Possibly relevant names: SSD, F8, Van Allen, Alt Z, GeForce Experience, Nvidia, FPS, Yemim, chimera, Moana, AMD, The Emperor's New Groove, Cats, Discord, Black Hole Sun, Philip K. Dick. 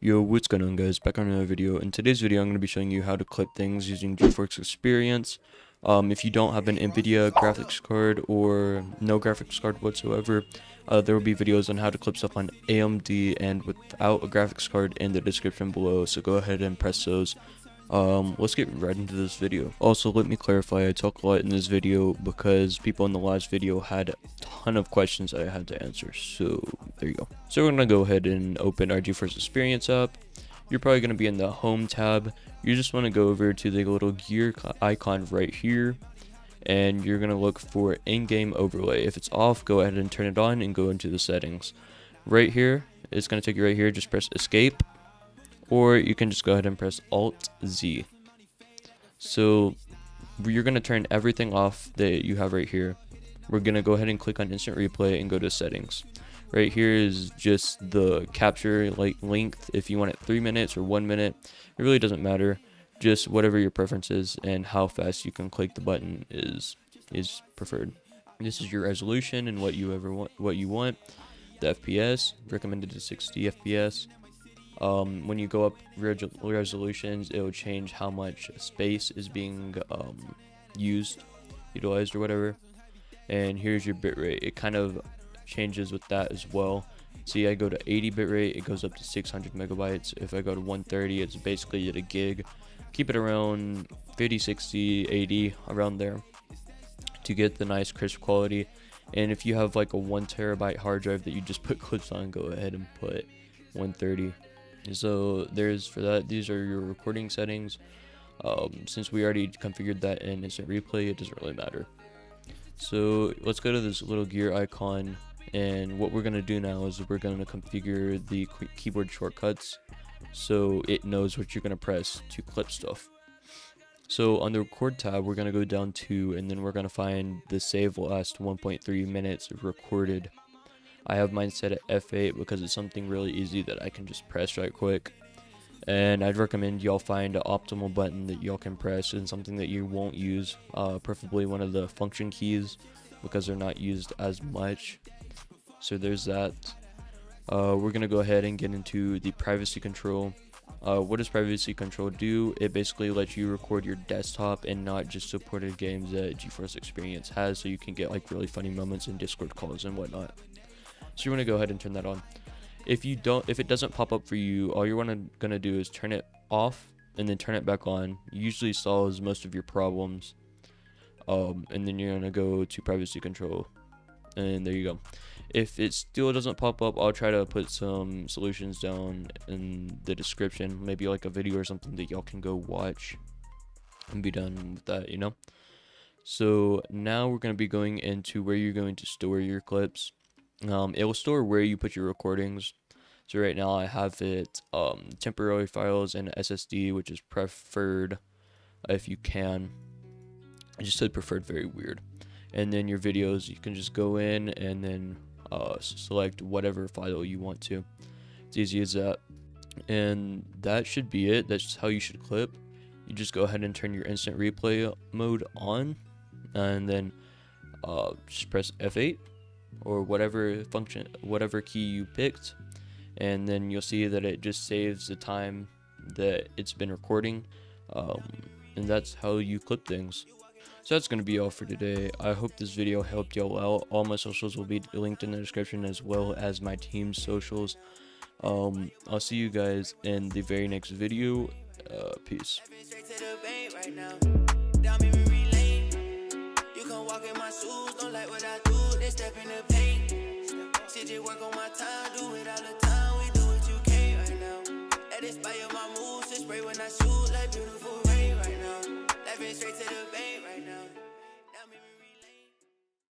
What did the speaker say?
Yo, what's going on, guys? Back on another video. In today's video, I'm going to be showing you how to clip things using GeForce Experience. If you don't have an Nvidia graphics card or no graphics card whatsoever, there will be videos on how to clip stuff on AMD and without a graphics card in the description below, so go ahead and press those. Let's get right into this video. Also, let me clarify, I talk a lot in this video because people in the last video had a ton of questions that I had to answer, so there you go. So we're gonna go ahead and open our GeForce Experience up. You're probably gonna be in the home tab. You just want to go over to the little gear icon right here, and you're gonna look for in-game overlay. If it's off, go ahead and turn it on and go into the settings. Right here, it's gonna take you right here, just press escape. Or you can just go ahead and press Alt Z. So you're going to turn everything off that you have right here. We're going to go ahead and click on instant replay and go to settings. Right here is just the capture length. If you want it 3 minutes or 1 minute, it really doesn't matter. Just whatever your preference is and how fast you can click the button is preferred. This is your resolution and what you want. The FPS recommended to 60 FPS. When you go up resolutions, it will change how much space is being utilized or whatever. And here's your bitrate. It kind of changes with that as well. See, I go to 80 bitrate, it goes up to 600 megabytes. If I go to 130, it's basically at a gig. Keep it around 50, 60, 80, around there to get the nice crisp quality. And if you have like a 1 terabyte hard drive that you just put clips on, go ahead and put 130. So there's for that. These are your recording settings. Since we already configured that in instant replay, it doesn't really matter. So let's go to this little gear icon, and what we're going to do now is we're going to configure the keyboard shortcuts so it knows what you're going to press to clip stuff. So on the record tab, we're going to go down to, and then we're going to find the save last 1.3 minutes recorded. I have mine set at F8 because it's something really easy that I can just press right quick. And I'd recommend y'all find an optimal button that y'all can press and something that you won't use, preferably one of the function keys because they're not used as much. So there's that. We're going to go ahead and get into the privacy control. What does privacy control do? It basically lets you record your desktop and not just supported games that GeForce Experience has, so you can get like really funny moments in Discord calls and whatnot. So you want to go ahead and turn that on. If it doesn't pop up for you, all you're gonna do is turn it off and then turn it back on. Usually solves most of your problems. And then you're gonna go to privacy control, and there you go. If it still doesn't pop up, I'll try to put some solutions down in the description, maybe like a video or something that y'all can go watch and be done with that, you know. So now we're gonna be going into where you're going to store your clips. It will store where you put your recordings. So right now I have it temporary files and SSD, which is preferred if you can. I just said preferred, very weird. And then your videos, you can just go in and then select whatever file you want to. It's easy as that. And that should be it. That's just how you should clip. You just go ahead and turn your instant replay mode on, and then just press F8 or whatever key you picked, and then you'll see that it just saves the time that it's been recording, and that's how you clip things. So that's going to be all for today. I hope this video helped y'all out. All my socials will be linked in the description, as well as my team's socials. I'll see you guys in the very next video. Peace. Step in the paint, shit just work on my time, do it all the time, we do what you can right now, that inspire my moves, just spray when I shoot, like beautiful rain right now, laughing straight to the vein.